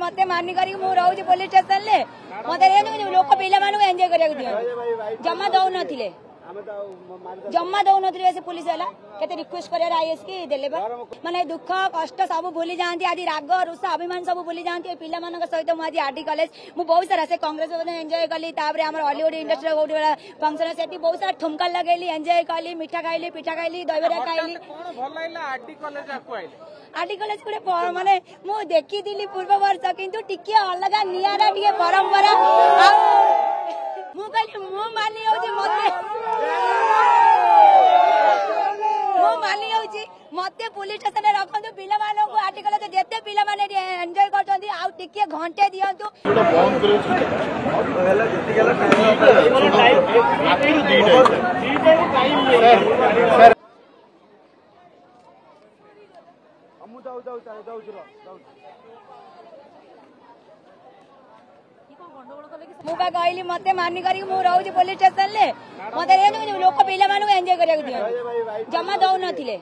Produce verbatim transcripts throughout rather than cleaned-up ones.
मत मारनी कर रोज पुलिस स्टेशन ले मत लोक पे एंजॉय कर जमा दौन थे जमा दौन से पुलिस वाला केते रिक्वेस्ट कर आईएस की देले बा माने दुख कष्ट सब भूली जाती आज राग रुसा अभिमान सब भूली जाती पिला मानक सहित मुझे आरडी कॉलेज मु बहुत सारा से कांग्रेस एंजॉय कली हॉलीवुड इंडस्ट्री गोटे बड़ा फंक्शन से बहुत सारा ठुमका लगेली एंजॉय कली मिठा खाइली पिठा खाइली दहीबरा खाइली आरडी कॉलेज गोटे माने मु देखी पूर्व वर्ष किंतु टिके अलग नियारा टिके परंपरा मु कहली मु मानी होजी मु मानी होजी मते पुलिस स्टेशन रे रखंतु पिला मानो को आर्टिकल तो जते पिला माने एंजॉय करछंती आ टिके घंटे दियंतु तो बंद करू हेला जति गेला टाइम आखिर दीटा दीटा टाइम ले अमु दाऊ दाऊ दाऊ जरा दाऊ मु कहली मत मानी कर रोज पुलिस स्टेशन ले मत लोक पे एंजॉय कर जमा दौन थे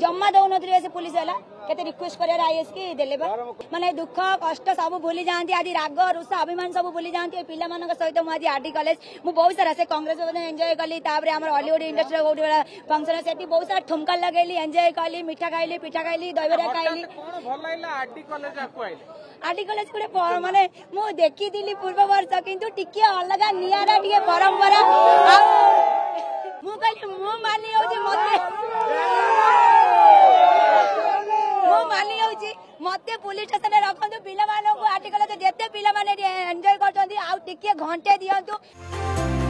जमा दौन थे पुलिस वाला केते रिक्वेस्ट कर आईएस की देले बा माने दुख कष्ट सब भूली जाती आज राग रुसा अभिमान सब भूली जाती पिला मानक सहित मुझे आरडी कॉलेज मु बहुत सारा से कांग्रेस एंजॉय कली हॉलीवुड इंडस्ट्री गोटे बड़ा फंक्शन से बहुत सारा ठुमका लगेली एंजॉय कली मिठा खाइली पिठा खाइली दहीबरा खाइली आरडी कॉलेज गोटे माने मु देखी पूर्व वर्ष किंतु टिके अलग नियारा टिके परंपरा मु कहली मु मानी होजी मते पुलिस स्टेशन रे रखंतु पिला मानक आर्टिकल तो जते पिला माने एंजॉय करछंती आ टिके घंटे दियंतु।